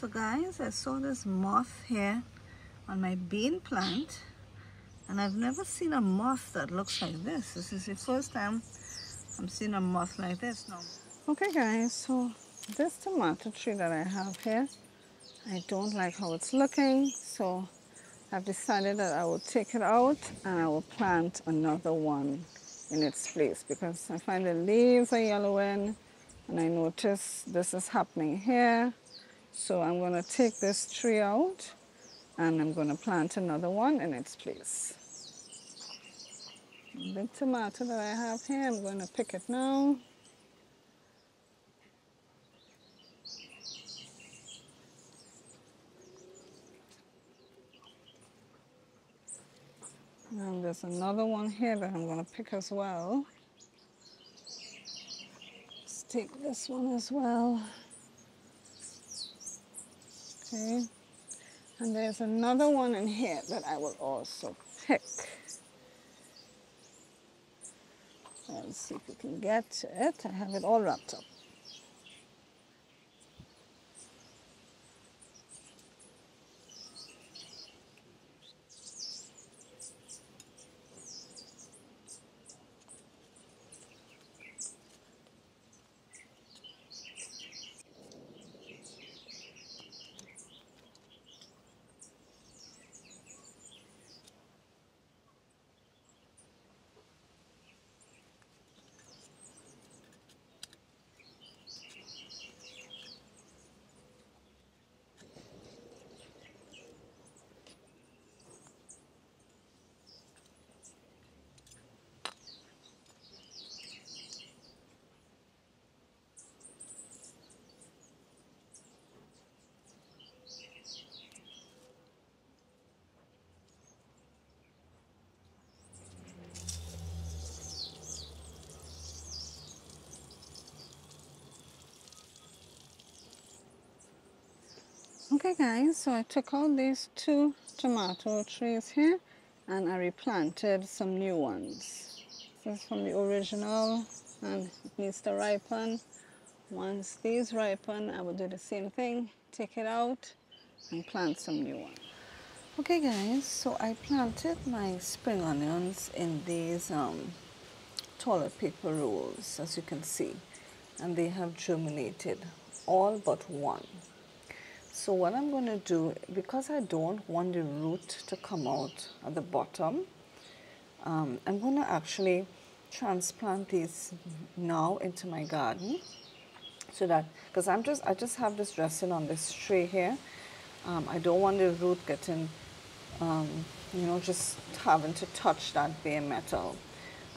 So guys, I saw this moth here on my bean plant, and I've never seen a moth that looks like this. This is the first time I'm seeing a moth like this now. Okay guys, so this tomato tree that I have here, I don't like how it's looking, so I've decided that I will take it out and I will plant another one in its place, because I find the leaves are yellowing and I notice this is happening here. So I'm going to take this tree out and I'm going to plant another one in its place. The tomato that I have here, I'm going to pick it now. And there's another one here that I'm going to pick as well. Let's take this one as well. Okay. And there's another one in here that I will also pick. Let's see if we can get to it. I have it all wrapped up. Okay guys, so I took out these two tomato trees here and I replanted some new ones. This is from the original and it needs to ripen. Once these ripen, I will do the same thing, take it out and plant some new ones. Okay guys, so I planted my spring onions in these toilet paper rolls, as you can see, and they have germinated, all but one. So what I'm going to do, because I don't want the root to come out at the bottom, I'm going to actually transplant these now into my garden, so that, because I just have this dressing on this tray here. I don't want the root getting, you know, just having to touch that bare metal.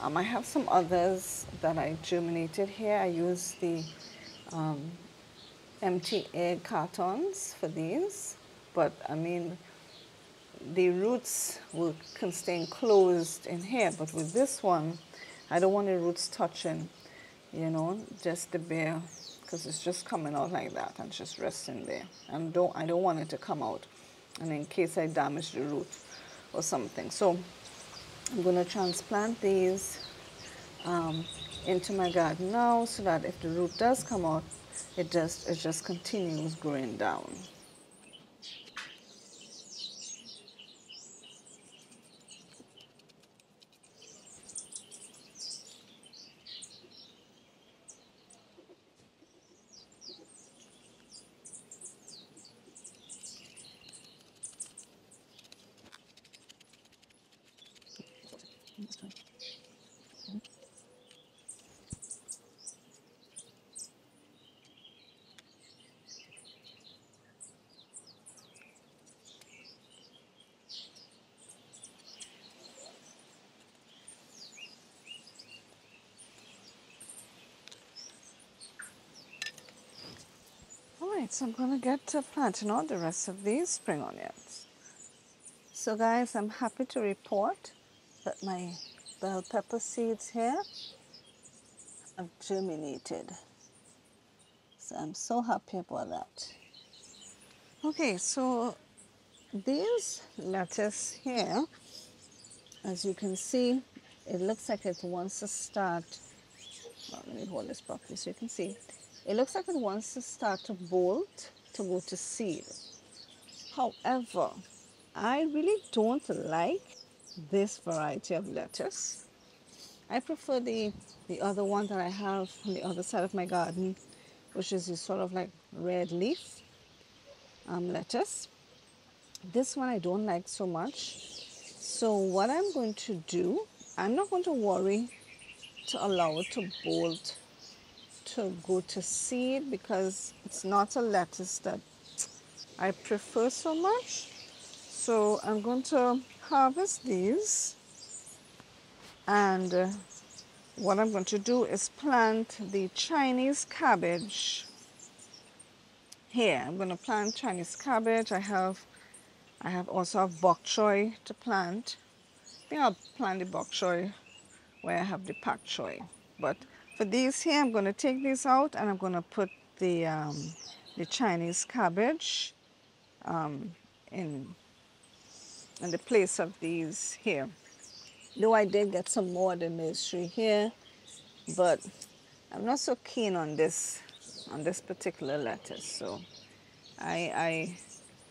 I have some others that I germinated here. I use the empty egg cartons for these, but I mean the roots can stay enclosed in here, but with this one I don't want the roots touching, you know, just the bare, because it's just coming out like that and just resting there, and I don't want it to come out, and in case I damage the root or something. So I'm going to transplant these into my garden now, so that if the root does come out, it just continues growing down. So I'm going to get to planting all the rest of these spring onions. So guys, I'm happy to report that my bell pepper seeds here have germinated. So I'm so happy about that. Okay, so these lettuce here, as you can see, it looks like it wants to start. Well, let me hold this properly so you can see. It looks like it wants to start to bolt, comfortable to seal. However, I really don't like this variety of lettuce. I prefer the other one that I have on the other side of my garden, which is this sort of like red leaf lettuce. This one I don't like so much. So what I'm going to do, I'm not going to worry to allow it to bolt, to go to seed, because it's not a lettuce that I prefer so much. So I'm going to harvest these. And what I'm going to do is plant the Chinese cabbage here. I'm going to plant Chinese cabbage. I also have bok choy to plant. I think I'll plant the bok choy where I have the pak choy. But for these here, I'm going to take these out and I'm going to put the Chinese cabbage in the place of these here. Though I did get some more of the nursery here, but I'm not so keen on this particular lettuce. So I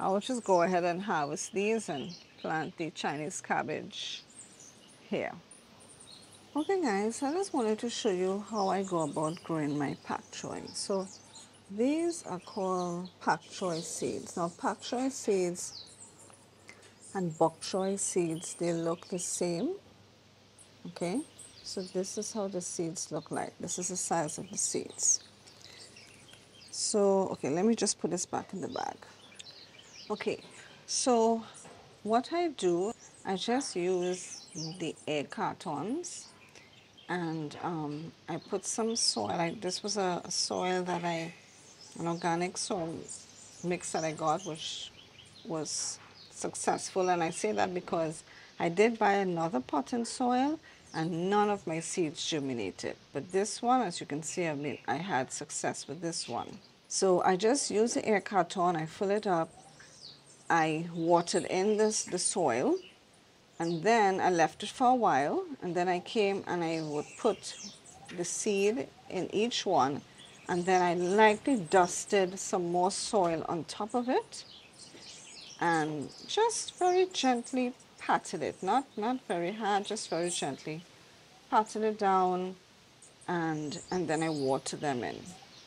will just go ahead and harvest these and plant the Chinese cabbage here. Okay guys, I just wanted to show you how I go about growing my pak choy. So these are called pak choy seeds. Now pak choy seeds and bok choy seeds, they look the same. Okay, so this is how the seeds look like. This is the size of the seeds. So, okay, let me just put this back in the bag. Okay, so what I do, I just use the air cartons and I put some soil. Like this was a soil that an organic soil mix that I got, which was successful. And I say that because I did buy another potting soil and none of my seeds germinated, but this one, as you can see, I had success with this one. So I just use the air carton, I fill it up, I watered in the soil, and then I left it for a while, and then I came and I would put the seed in each one, and then I lightly dusted some more soil on top of it and just very gently patted it, not very hard, just very gently patted it down, and then I watered them in.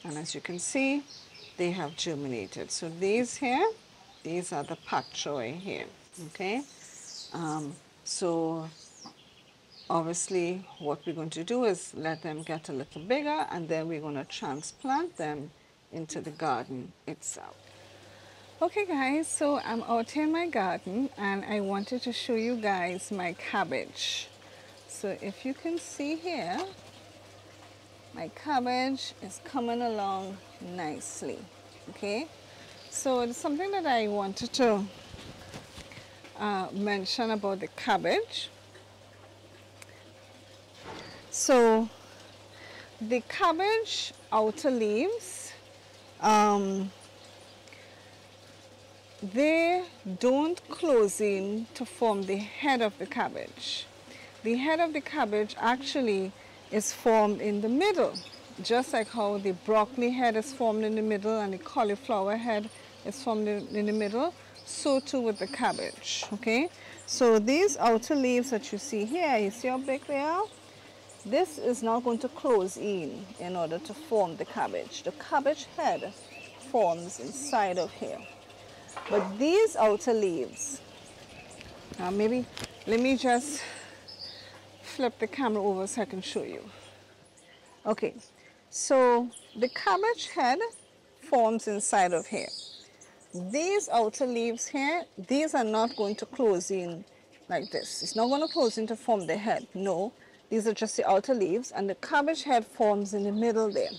And as you can see, they have germinated. So these here, these are the pak choy here, okay? So obviously what we're going to do is let them get a little bigger, and then we're going to transplant them into the garden itself. Okay guys, so I'm out here in my garden and I wanted to show you guys my cabbage. So if you can see here, my cabbage is coming along nicely, okay? So it's something that I wanted to mention about the cabbage. So the cabbage outer leaves, they don't close in to form the head of the cabbage. The head of the cabbage actually is formed in the middle, just like how the broccoli head is formed in the middle and the cauliflower head is formed in the middle, so too with the cabbage, okay? So these outer leaves that you see here, you see how big they are? This is not going to close in order to form the cabbage. The cabbage head forms inside of here. But these outer leaves, now maybe let me just flip the camera over so I can show you. Okay, so the cabbage head forms inside of here. These outer leaves here, these are not going to close in like this. It's not going to close in to form the head. No, these are just the outer leaves, and the cabbage head forms in the middle there.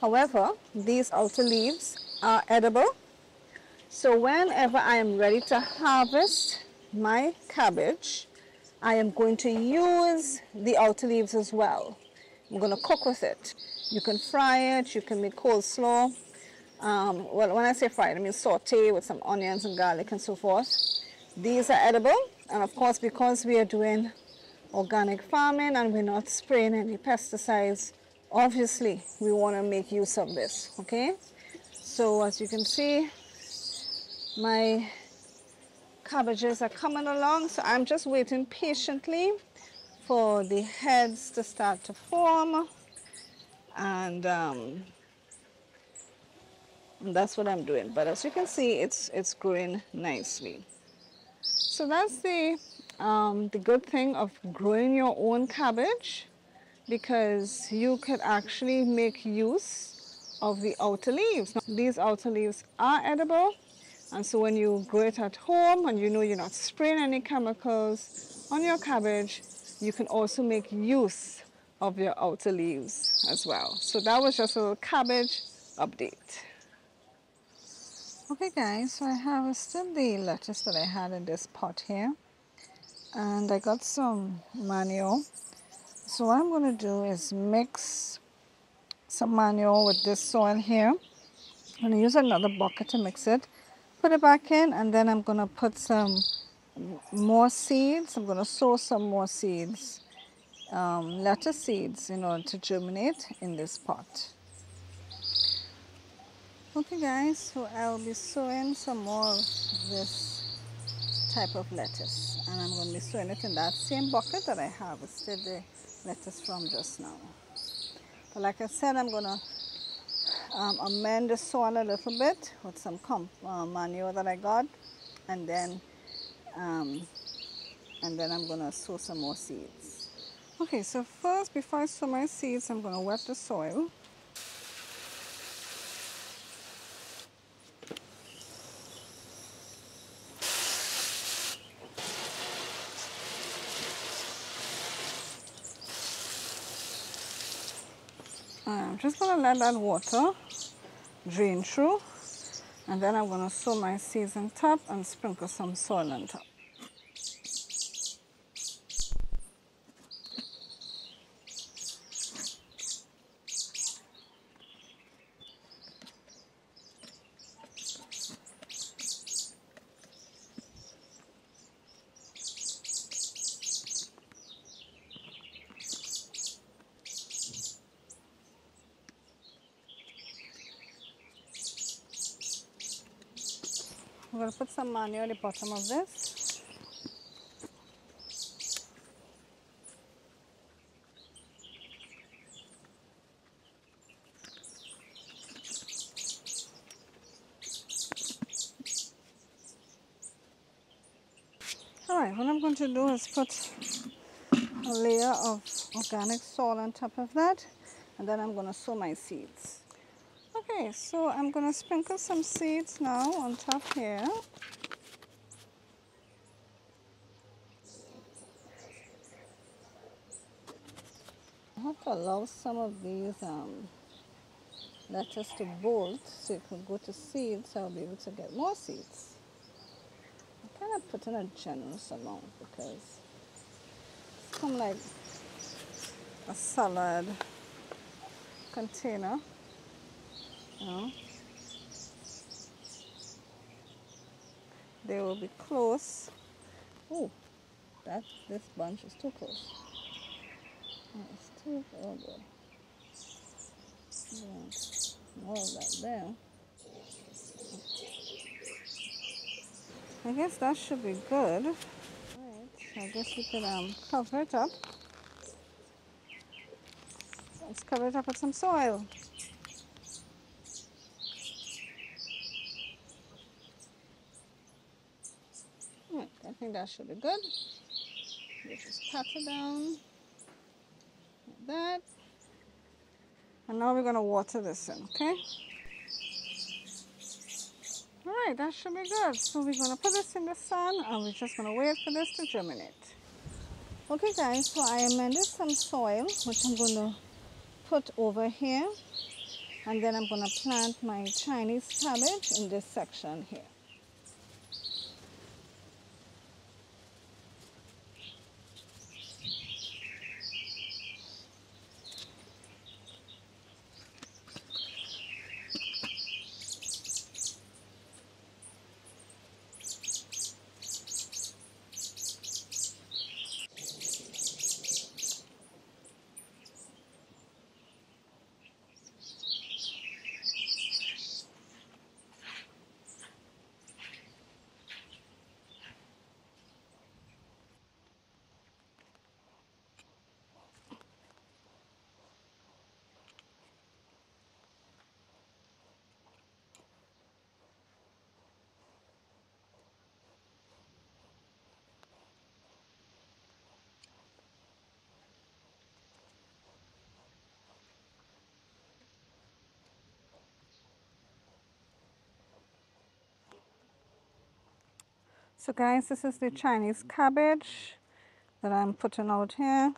However, these outer leaves are edible. So whenever I am ready to harvest my cabbage, I am going to use the outer leaves as well. I'm going to cook with it. You can fry it, you can make coleslaw. Well, when I say fry, I mean saute with some onions and garlic and so forth. These are edible, and of course, because we are doing organic farming and we're not spraying any pesticides, obviously we want to make use of this, okay? So as you can see, my cabbages are coming along, so I'm just waiting patiently for the heads to start to form, and that's what I'm doing. But as you can see, it's growing nicely. So that's the good thing of growing your own cabbage, because you could actually make use of the outer leaves. Now, these outer leaves are edible, and so when you grow it at home and you know you're not spraying any chemicals on your cabbage, you can also make use of your outer leaves as well. So that was just a little cabbage update. Okay guys, so I harvested the lettuce that I had in this pot here, and I got some manure. So what I'm going to do is mix some manure with this soil here. I'm going to use another bucket to mix it, put it back in, and then I'm going to put some more seeds. I'm going to sow some more seeds, lettuce seeds, in order to germinate in this pot. Okay guys, so I'll be sowing some more of this type of lettuce, and I'm going to be sowing it in that same bucket that I harvested the lettuce from just now. But like I said, I'm going to amend the soil a little bit with some manure that I got, and then I'm going to sow some more seeds. Okay, so first, before I sow my seeds, I'm going to wet the soil. I'm just going to let that water drain through, and then I'm going to sow my seeds on top and sprinkle some soil on top. I'm going to put some manure at the bottom of this. Alright, what I'm going to do is put a layer of organic soil on top of that, and then I'm going to sow my seeds. Okay, so I'm going to sprinkle some seeds now on top here. I have to allow some of these lettuce to bolt so it can go to seeds, so I'll be able to get more seeds. I'm kind of putting a generous amount because it's come like a salad container. No. They will be close. Oh, this bunch is too close. It's too good. Yeah. More of that there. I guess that should be good. Alright, so I guess we could cover it up. Let's cover it up with some soil. I think that should be good. You just pat it down like that. And now we're going to water this in, okay? Alright, that should be good. So we're going to put this in the sun, and we're just going to wait for this to germinate. Okay guys, so I amended some soil, which I'm going to put over here. And then I'm going to plant my Chinese cabbage in this section here. So guys, this is the Chinese cabbage that I'm putting out here.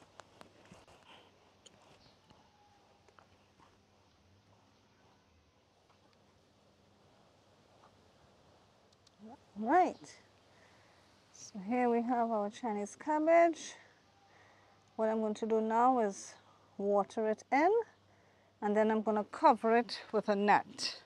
Right, so here we have our Chinese cabbage. What I'm going to do now is water it in, and then I'm going to cover it with a net.